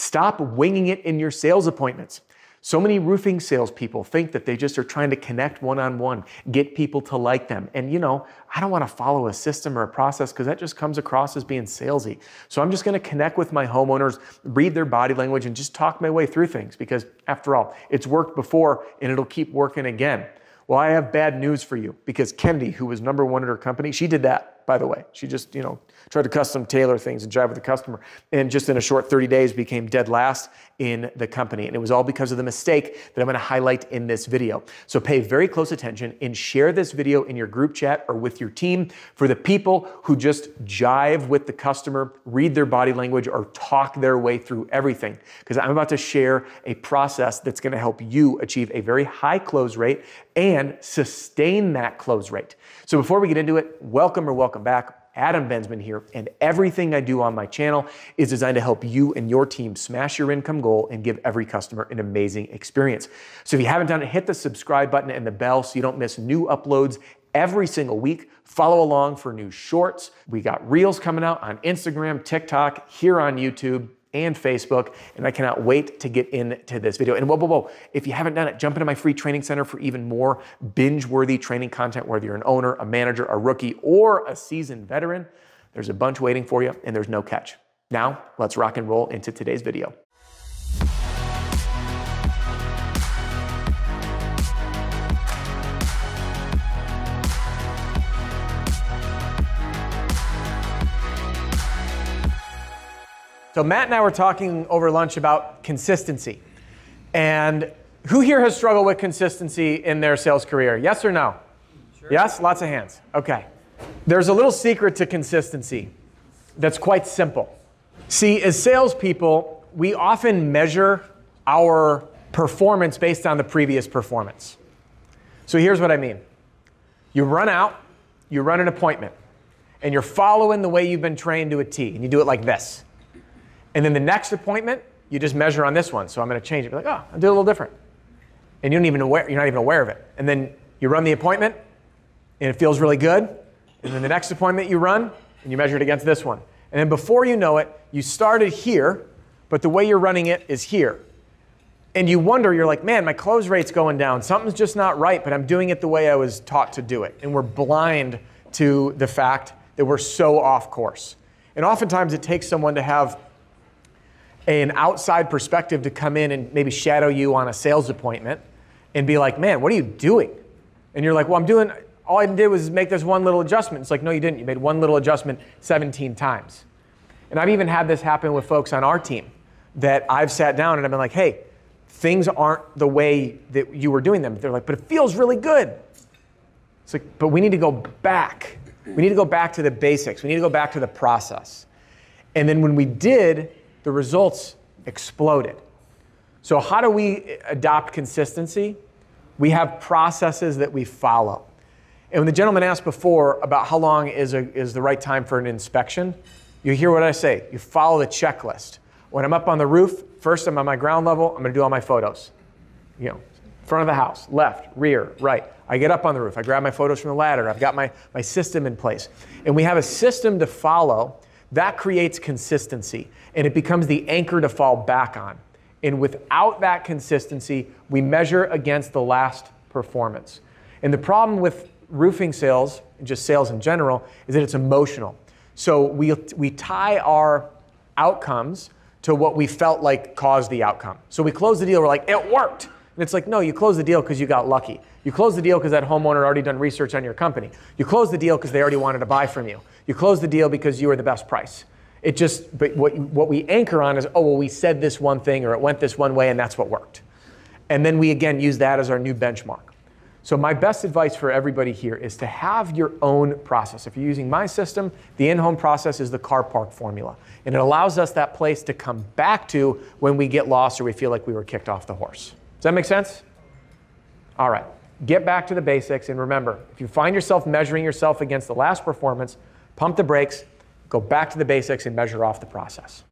Stop winging it in your sales appointments. So many roofing salespeople think that they just are trying to connect one-on-one, get people to like them. And you know, I don't want to follow a system or a process because that just comes across as being salesy. So I'm just going to connect with my homeowners, read their body language, and just talk my way through things because after all, it's worked before and it'll keep working again. Well, I have bad news for you because Kendi, who was #1 at her company, she did that, by the way. She just, you know, tried to custom tailor things and jive with the customer. And just in a short 30 days became dead last in the company. And it was all because of the mistake that I'm going to highlight in this video. So pay very close attention and share this video in your group chat or with your team for the people who just jive with the customer, read their body language, or talk their way through everything. Because I'm about to share a process that's going to help you achieve a very high close rate and sustain that close rate. So before we get into it, welcome back. Adam Bensman here, and everything I do on my channel is designed to help you and your team smash your income goal and give every customer an amazing experience. So if you haven't done it, hit the subscribe button and the bell so you don't miss new uploads every single week. Follow along for new shorts. We got reels coming out on Instagram, TikTok, here on YouTube, and Facebook, and I cannot wait to get into this video. And if you haven't done it, jump into my free training center for even more binge-worthy training content, whether you're an owner, a manager, a rookie, or a seasoned veteran. There's a bunch waiting for you, and there's no catch. Now, let's rock and roll into today's video. So Matt and I were talking over lunch about consistency. And who here has struggled with consistency in their sales career? Yes or no? Sure. Yes? Lots of hands. Okay. There's a little secret to consistency that's quite simple. See, as salespeople, we often measure our performance based on the previous performance. So here's what I mean. You run out, you run an appointment, and you're following the way you've been trained to a T, and you do it like this. And then the next appointment, you just measure on this one. So I'm going to change it. You're like, oh, I'll do it a little different. And you don't even aware, you're not even aware of it. And then you run the appointment, and it feels really good. And then the next appointment you run, and you measure it against this one. And then before you know it, you started here, but the way you're running it is here. And you wonder, you're like, man, my close rate's going down. Something's just not right, but I'm doing it the way I was taught to do it. And we're blind to the fact that we're so off course. And oftentimes it takes someone to have an outside perspective to come in and maybe shadow you on a sales appointment and be like, man, what are you doing? And you're like, well, all I did was make this one little adjustment. It's like, no, you didn't. You made one little adjustment 17 times. And I've even had this happen with folks on our team that I've sat down and I've been like, hey, things aren't the way that you were doing them. They're like, but it feels really good. It's like, but we need to go back. We need to go back to the basics. We need to go back to the process. And then when we did, the results exploded. So how do we adopt consistency? We have processes that we follow. And when the gentleman asked before about how long is the right time for an inspection, you hear what I say. You follow the checklist. When I'm up on the roof, first I'm on my ground level, I'm going to do all my photos. You know, front of the house, left, rear, right. I get up on the roof. I grab my photos from the ladder. I've got my system in place. And we have a system to follow that creates consistency, and it becomes the anchor to fall back on. And without that consistency, we measure against the last performance. And the problem with roofing sales, and just sales in general, is that it's emotional. So we tie our outcomes to what we felt like caused the outcome. So we close the deal, we're like, it worked. And it's like, no, you close the deal because you got lucky. You close the deal because that homeowner already done research on your company. You close the deal because they already wanted to buy from you. You close the deal because you were the best price. It just, but what we anchor on is, oh, well, we said this one thing or it went this one way and that's what worked. And then we again use that as our new benchmark. So my best advice for everybody here is to have your own process. If you're using my system, the in-home process is the car park formula. And it allows us that place to come back to when we get lost or we feel like we were kicked off the horse. Does that make sense? All right. Get back to the basics, and remember, if you find yourself measuring yourself against the last performance, pump the brakes, go back to the basics, and measure off the process.